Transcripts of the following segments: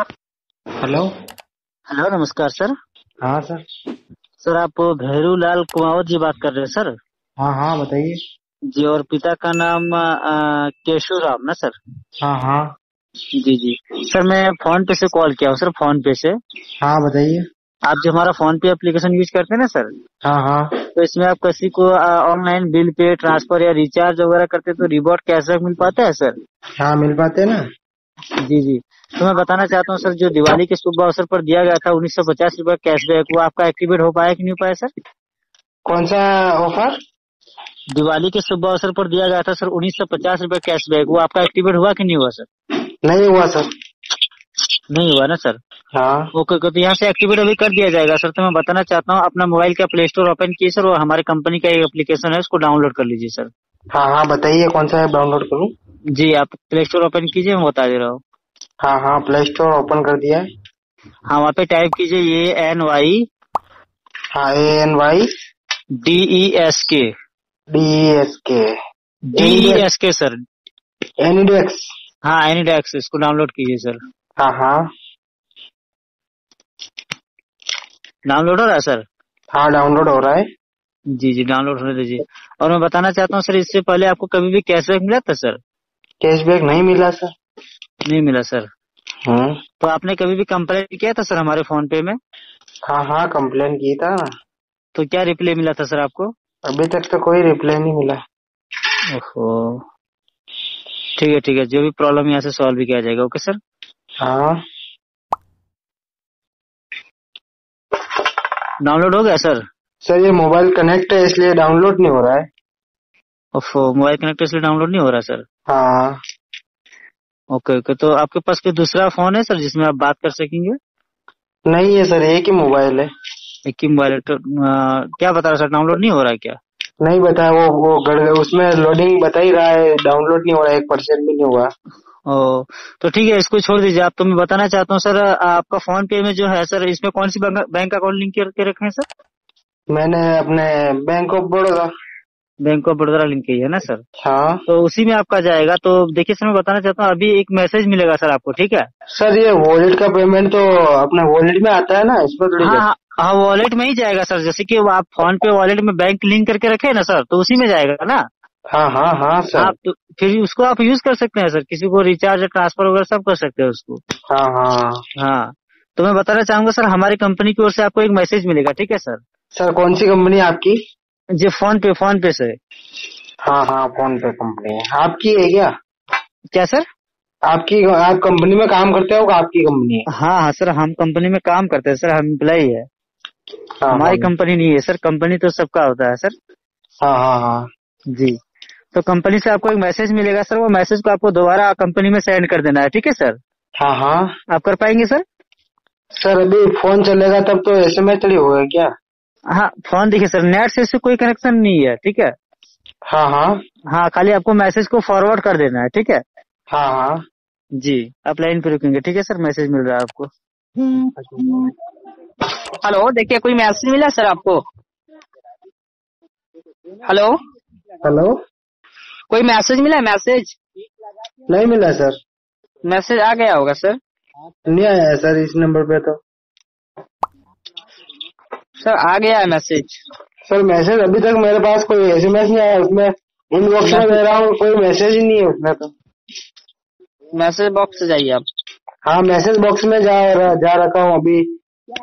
Hello hello नमस्कार sir. हाँ sir. Sir आप भैरूलाल कुमावत जी बात कर रहे हैं सर? हाँ हाँ बताइए जी। और पिता का नाम केशव राम ना सर? हाँ हाँ जी जी सर, मैं फोन पे से कॉल किया हूँ सर, फोन पे से। हाँ बताइए। आप जो हमारा फोन पे एप्लीकेशन यूज करते हैं ना सर, हाँ हाँ, तो इसमें आप किसी को ऑनलाइन बिल पे ट्रांसफर या रिचार्ज वगैरह करते तो रिवॉर्ड कैशबैक मिल पाता है सर? हाँ मिल पाते है न जी जी। तो मैं बताना चाहता हूँ सर, जो दिवाली के शुभ अवसर पर दिया गया था 1950 रुपए कैशबैक, वो आपका एक्टिवेट हो पाया कि नहीं हो पाया सर? कौन सा ऑफर? दिवाली के शुभ अवसर पर दिया गया था सर 1950 रुपए कैशबैक, वो आपका एक्टिवेट हुआ कि नहीं हुआ सर? नहीं हुआ सर। नहीं हुआ ना सर? हाँ ओके, तो यहाँ से एक्टिवेट अभी कर दिया जाएगा सर। तो मैं बताना चाहता हूँ अपना मोबाइल का प्ले स्टोर ओपन किए सर, और हमारी कंपनी का एक एप्लीकेशन है, उसको डाउनलोड कर लीजिए सर। हाँ हाँ बताइए कौन सा डाउनलोड करूँ? जी आप प्ले स्टोर ओपन कीजिए, मैं बता दे रहा हूँ। हाँ हाँ प्ले स्टोर ओपन कर दिया है। हाँ वहाँ पे टाइप कीजिए ANY DESK सर, एनीडेक्स। हाँ एनीडेक्स, इसको डाउनलोड कीजिए सर। हाँ हाँ डाउनलोड हो रहा है सर? हाँ डाउनलोड हो रहा है जी जी, डाउनलोड होने दीजिए। और मैं बताना चाहता हूँ सर, इससे पहले आपको कभी भी कैशबैक मिला था सर? कैशबैक नहीं मिला सर। नहीं मिला सर? हाँ। तो आपने कभी भी कम्प्लेन किया था सर हमारे फोन पे में? हाँ हाँ कम्प्लेन की था। तो क्या रिप्लाई मिला था सर आपको? अभी तक तो कोई रिप्लाई नहीं मिला। ओहो ठीक है, जो भी प्रॉब्लम यहाँ से सॉल्व भी किया जाएगा। Okay sir. हाँ डाउनलोड हो गया सर? सर ये मोबाइल कनेक्ट है इसलिए डाउनलोड नहीं हो रहा है। ओफो, मोबाइल कनेक्ट है इसलिए डाउनलोड नहीं हो रहा सर? हाँ ओके। तो आपके पास कोई दूसरा फोन है सर जिसमें आप बात कर सकेंगे? नहीं है सर, एक ही मोबाइल है। एक ही मोबाइल है। तो क्या बता रहा सर, डाउनलोड नहीं हो रहा है क्या? नहीं बताया, वो उसमें लोडिंग बता ही रहा है, डाउनलोड नहीं हो रहा है, 1% भी नहीं हुआ। ओ तो ठीक है, इसको छोड़ दीजिए आप। तो मैं बताना चाहता हूँ सर, आपका फोन पे में जो है सर, इसमें कौन सी बैंक अकाउंट लिंक करके रखे हैं सर? मैंने अपने बैंक ऑफ बड़ौदा लिंक की है ना सर? हाँ। तो उसी में आपका जाएगा। तो देखिए सर, मैं बताना चाहता हूँ अभी एक मैसेज मिलेगा सर आपको, ठीक है सर? ये वॉलेट का पेमेंट तो अपने वॉलेट में आता है ना, इसमें थोड़ी? हाँ हाँ वॉलेट में ही जाएगा सर, जैसे कि आप फोन पे वॉलेट में बैंक लिंक करके रखे ना सर, तो उसी में जाएगा ना। हाँ हाँ हाँ सर। आप तो फिर उसको आप यूज कर सकते हैं सर, किसी को रिचार्ज ट्रांसफर वगैरह सब कर सकते हैं उसको। हाँ हाँ हाँ। तो मैं बताना चाहूंगा सर, हमारी कंपनी की ओर से आपको एक मैसेज मिलेगा, ठीक है सर? सर कौन सी कंपनी आपकी? जी फोन पे से। हाँ हाँ फोन पे कंपनी है आपकी है क्या? क्या सर? आपकी आप कंपनी में काम करते हो? आपकी कंपनी है? हाँ हाँ सर, हम कंपनी में काम करते हैं सर, हम एम्प्लॉई है। हाँ, हमारी कंपनी नहीं है सर, कंपनी तो सबका होता है सर। हाँ हाँ हाँ जी। तो कंपनी से आपको एक मैसेज मिलेगा सर, वो मैसेज को आपको दोबारा कंपनी में सेंड कर देना है, ठीक है सर? हाँ हाँ आप कर पाएंगे सर? सर अभी फोन चलेगा तब तो SMS चली होगा क्या? हाँ फोन देखिए सर, नेट से इससे कोई कनेक्शन नहीं है, ठीक है? हाँ हाँ हाँ, खाली आपको मैसेज को फॉरवर्ड कर देना है, ठीक है? हाँ हाँ जी। आप लाइन पे रुकेंगे, ठीक है सर? मैसेज मिल रहा है आपको। हेलो देखिए, कोई मैसेज मिला सर आपको? हेलो हेलो, कोई मैसेज मिला? मैसेज नहीं मिला सर। मैसेज आ गया होगा सर? नहीं आया सर इस नंबर पे तो। सर आ गया है मैसेज? सर मैसेज अभी तक मेरे पास कोई SMS नहीं आया, उसमें इनबॉक्स में दे रहा हूँ, कोई मैसेज ही नहीं है उसमें तो। मैसेज बॉक्स से जाइए आप। हाँ मैसेज बॉक्स में जा रखा हूँ,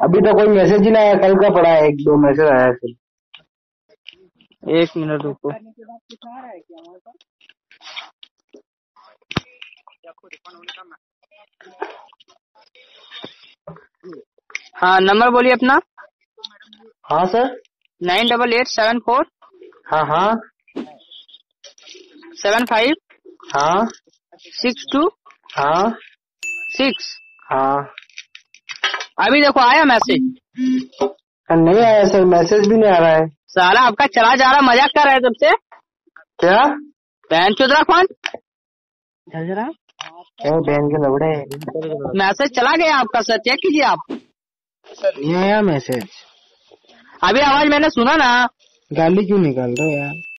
अभी तक कोई मैसेज ही नहीं आया। कल का पड़ा है 1-2 मैसेज आया सर। 1 मिनट रुको। हाँ नंबर बोलिए अपना। हाँ सर 9887 4। हाँ हाँ 7 5। हाँ 6 2। हाँ 6। हाँ अभी देखो आया मैसेज? नहीं आया सर, मैसेज भी नहीं आ रहा है। साला आपका चला जा रहा, मजाक कर रहा है तब से। क्या बहन चौधरा फोन जरा बहन के लबड़े। मैसेज चला गया आपका सर, चेक कीजिए आप। सर नहीं आया मैसेज। अभी आवाज मैंने सुना ना। गाली क्यों निकाल रहे हो यार?